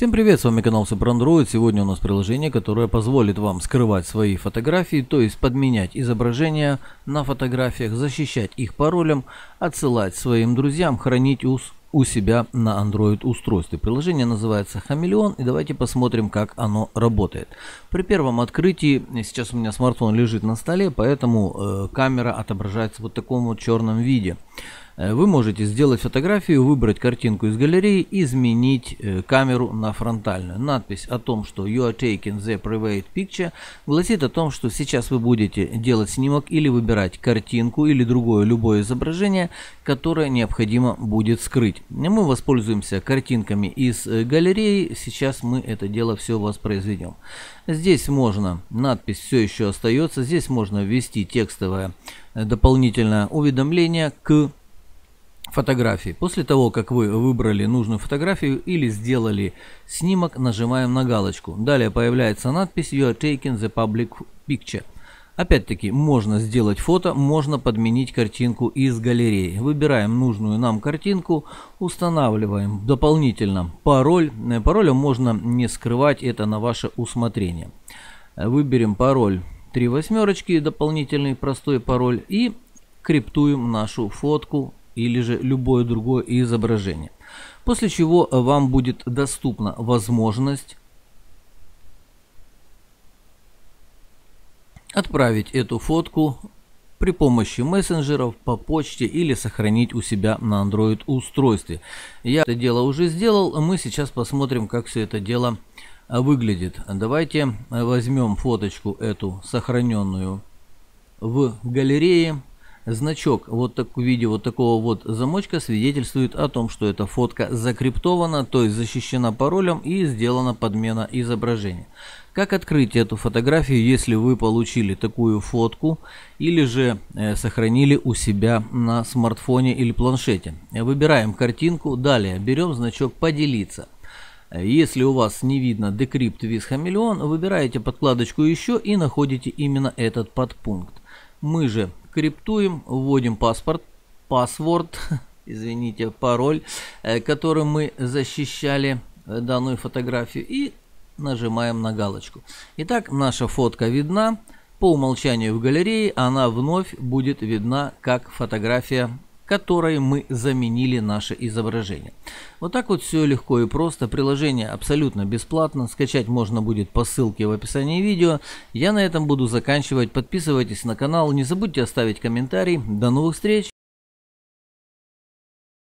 Всем привет, с вами канал Super Android. Сегодня у нас приложение, которое позволит вам скрывать свои фотографии, то есть подменять изображения на фотографиях, защищать их паролем, отсылать своим друзьям, хранить у себя на Android устройстве. Приложение называется Cammeleon, и давайте посмотрим, как оно работает. При первом открытии, сейчас у меня смартфон лежит на столе, поэтому камера отображается в вот таком вот черном виде. Вы можете сделать фотографию, выбрать картинку из галереи, изменить камеру на фронтальную. Надпись о том, что you are taking the private picture, гласит о том, что сейчас вы будете делать снимок или выбирать картинку или другое любое изображение, которое необходимо будет скрыть. Мы воспользуемся картинками из галереи, сейчас мы это дело все воспроизведем. Здесь можно, надпись все еще остается, здесь можно ввести текстовое дополнительное уведомление к фотографии. После того, как вы выбрали нужную фотографию или сделали снимок, нажимаем на галочку. Далее появляется надпись You are taking the public picture. Опять-таки, можно сделать фото, можно подменить картинку из галереи. Выбираем нужную нам картинку, устанавливаем дополнительно пароль. Паролем можно не скрывать, это на ваше усмотрение. Выберем пароль 3/8, дополнительный простой пароль, и криптуем нашу фотку или же любое другое изображение. После чего вам будет доступна возможность отправить эту фотку при помощи мессенджеров, по почте или сохранить у себя на Android устройстве. Я это дело уже сделал, мы сейчас посмотрим, как все это дело выглядит. Давайте возьмем фоточку эту, сохраненную в галерее. Значок вот так, в виде вот такого вот замочка свидетельствует о том, что эта фотка закриптована, то есть защищена паролем и сделана подмена изображения. Как открыть эту фотографию, если вы получили такую фотку или же сохранили у себя на смартфоне или планшете? Выбираем картинку, далее берем значок «Поделиться». Если у вас не видно «Decrypt with Cammeleon», выбираете подкладочку «Еще» и находите именно этот подпункт. Мы же криптуем, вводим пароль, которым мы защищали данную фотографию, и нажимаем на галочку. Итак, наша фотка видна. По умолчанию в галерее она вновь будет видна как фотография, которой мы заменили наше изображение. Вот так вот все легко и просто. Приложение абсолютно бесплатно. Скачать можно будет по ссылке в описании видео. Я на этом буду заканчивать. Подписывайтесь на канал. Не забудьте оставить комментарий. До новых встреч!